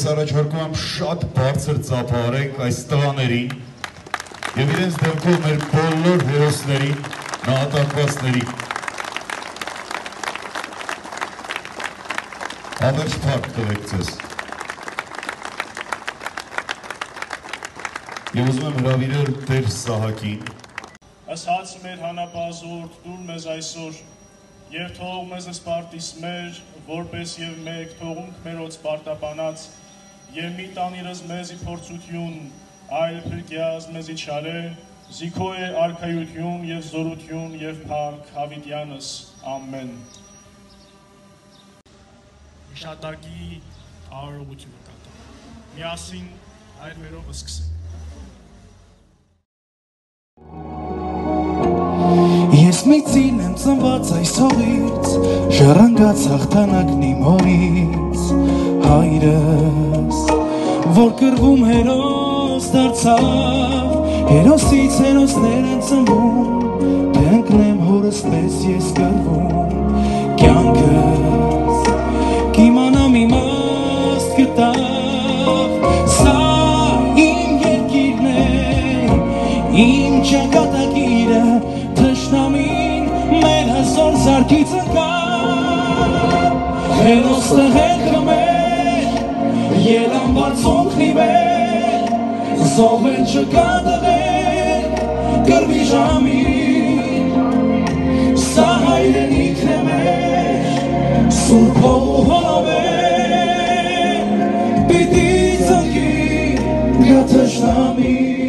Ես առաջարկում եմ շատ բարձր ծափարենք այս տղաներին եւ իրենց դեպքում մեր բոլոր հերոսների, նահատակվածների։ Հավերժ փառք տվեք ձեզ։ Եվ ուզում եմ հրավիրել Տեր Սահակին։ Այս հացը մեր հանապազորդ, դուր մեզ այսօր Եվ թող մեզ սպարտիս մեր, որպես և մեկ թողունք մերոց պարտապանած, Եվ մի տանիրս մեզի փորձություն, այլ պրկյազ մեզի չարե, զիքո է արկայություն և զորություն և պարկ հավիտյանս, ամեն։ Միշատարգի առողությունը կատում, միասին այդ մերով սկսենք։ Ես մի ծին եմ ծնված այս հողից, ժառանգած հաղթանակն իմ հորից, հայրս, որ կռվում հերոս դարձավ, հերոսից հերոսներ են ծնվում, թե ընկնեմ հորս պես ես կռվում, կյանքս, կիմանամ իմաստ գտավ, սա իմ երկիրն է, իմ ճակատագիրը, Zor zarkica kar, henoste herkamer, yelam barcong niber, zoven chakadaver, karvijami, sahayre nikremer, surpovu holaver, piti zangi, gatashnami.